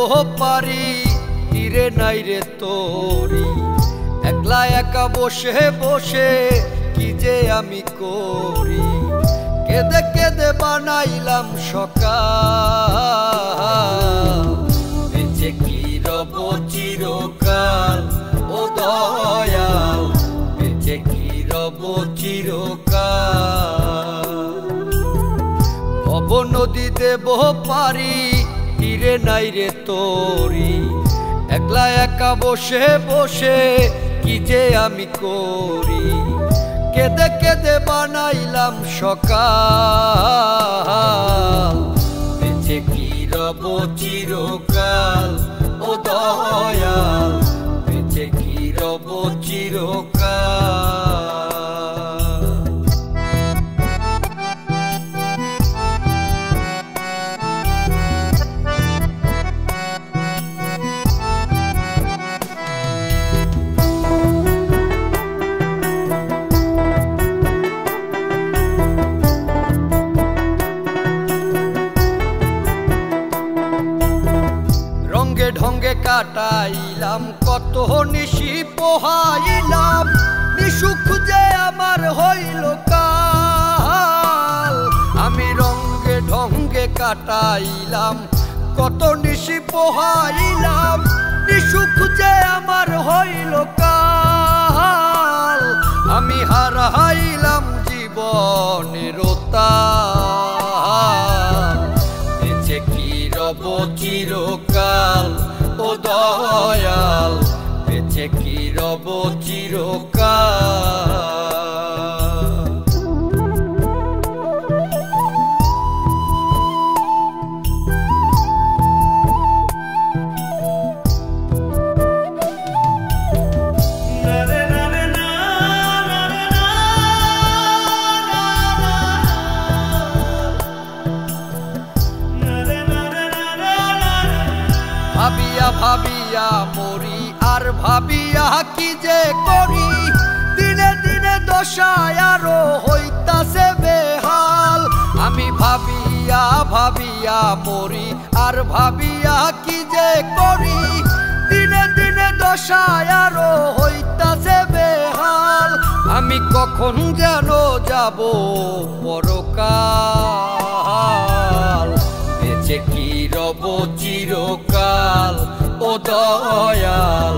पारी तीरे नाई रे तोरी एकला एका बोशे बोशे कीजे आमी कोरी केदे केदे बनाइलाम सकाल बेचे की रब चिरकाल ओ दयाल बेचे की रब चिरकाल अब नदी देव पारी तीरे नाई रे तोरी एकला एका बोशे बोशे कीजे आमी कोरी केदे केदे बनाइलाम सकाल बेचे की रब चिरकाल ओ दयाल बेचे की रब चिरकाल। ढंगे काटाइलाम कत निशी पोहाइलाम निशुख जे आमार हईल काल आमी रंगे ढंगे काटाइलाम कत निशी पोहाइलाम निशुख जे आमार हईल काल आमी हाराइलाम जीवनेर ताल बेचे की रब चिरकाल ओ दयाल बेचे की रब चिरकाल। भाबिया भाबिया मोरी आर भाबिया की जे कोरी दिने दिने दशायारो होइता से बेहाल आमी भाबिया भाबिया मोरी आर भाबिया की जे कोरी दिने दिने दशायारो होइता से बेहाल आमी कखन जेन जाबो परकाल बेचे की रब चिरकाल ओ दयाल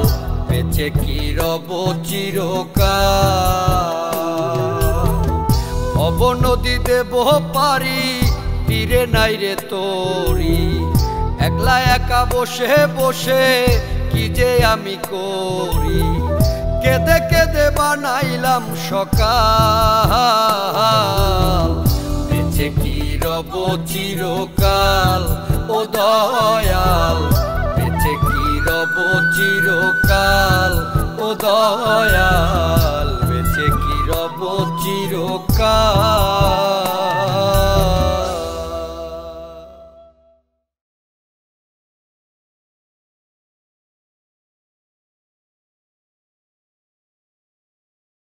बेचे की रब चिरकाल। अब नदी देव पारी तीरे नाई रे तोरी एकला एका बोशे बोशे कीजे आमी कोरी केदे केदे बनाइलाम सकाल बेचे की रब चिरकाल ओ दयाल बेचे की रब चिरकाल ओ दयाल बेचे की रब चिरकाल।